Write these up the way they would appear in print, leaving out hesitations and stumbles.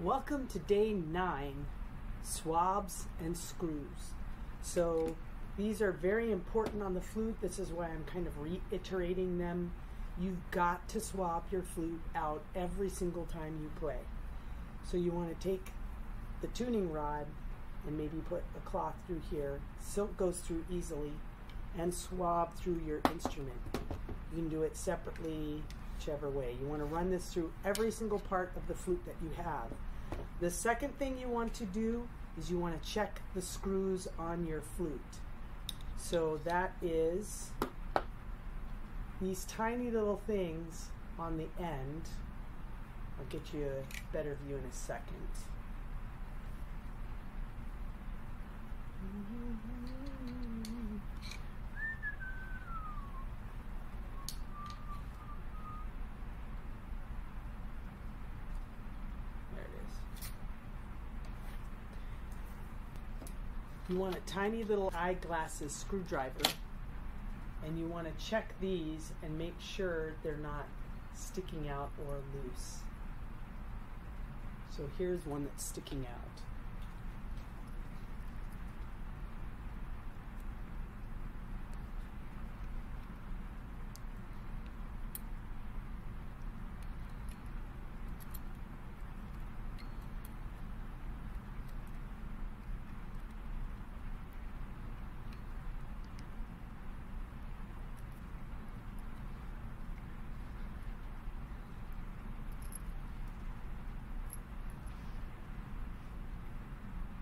Welcome to day 9, swabs and screws. So these are very important on the flute. This is why I'm kind of reiterating them. You've got to swab your flute out every single time you play. So you want to take the tuning rod and maybe put a cloth through here. Silk goes through easily, and swab through your instrument. You can do it separately, whichever way. You want to run this through every single part of the flute that you have. The second thing you want to do is you want to check the screws on your flute. So that is these tiny little things on the end. I'll get you a better view in a second. There it is. You want a tiny little eyeglasses screwdriver, and you want to check these and make sure they're not sticking out or loose. So here's one that's sticking out.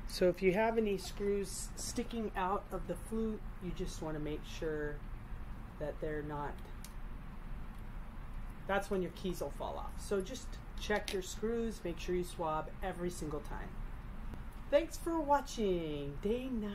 So if you have any screws sticking out of the flute, you just want to make sure that they're not, that's when your keys will fall off. So just check your screws, make sure you swab every single time. Thanks for watching, day 9.